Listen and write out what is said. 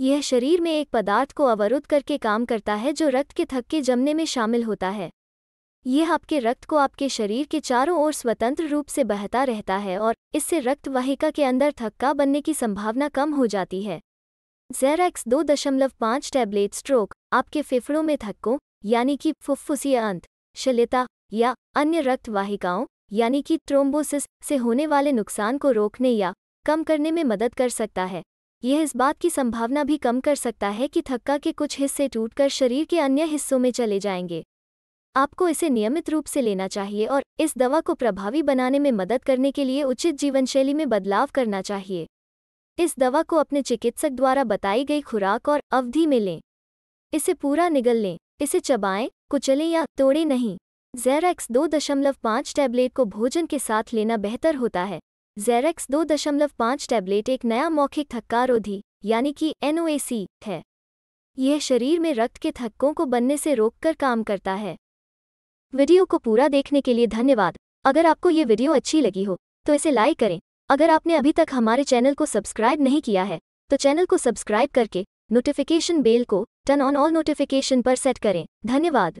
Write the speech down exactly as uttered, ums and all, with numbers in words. यह शरीर में एक पदार्थ को अवरुद्ध करके काम करता है जो रक्त के थक्के जमने में शामिल होता है। यह आपके रक्त को आपके शरीर के चारों ओर स्वतंत्र रूप से बहता रहता है और इससे रक्त वाहिका के अंदर थक्का बनने की संभावना कम हो जाती है। ज़ेरेक्स दो दशमलव पाँच टैबलेट स्ट्रोक, आपके फेफड़ों में थक्कों यानी कि फुफ्फुसीय अंत शल्यता या अन्य रक्त वाहिकाओं यानी कि थ्रोम्बोसिस से होने वाले नुकसान को रोकने या कम करने में मदद कर सकता है। यह इस बात की संभावना भी कम कर सकता है कि थक्का के कुछ हिस्से टूटकर शरीर के अन्य हिस्सों में चले जाएंगे। आपको इसे नियमित रूप से लेना चाहिए और इस दवा को प्रभावी बनाने में मदद करने के लिए उचित जीवनशैली में बदलाव करना चाहिए। इस दवा को अपने चिकित्सक द्वारा बताई गई खुराक और अवधि में लें। इसे पूरा निगल लें, इसे चबाएं, कुचलें या तोड़ें नहीं। ज़ेरेक्स दो दशमलव पाँच टैबलेट को भोजन के साथ लेना बेहतर होता है। ज़ेरेक्स दो दशमलव पाँच टैबलेट एक नया मौखिक थक्कारोधी यानी कि एन ओ ए सी है। यह शरीर में रक्त के थक्कों को बनने से रोककर काम करता है। वीडियो को पूरा देखने के लिए धन्यवाद। अगर आपको ये वीडियो अच्छी लगी हो तो इसे लाइक करें। अगर आपने अभी तक हमारे चैनल को सब्सक्राइब नहीं किया है तो चैनल को सब्सक्राइब करके नोटिफिकेशन बेल को टर्न ऑन ऑल नोटिफिकेशन पर सेट करें। धन्यवाद।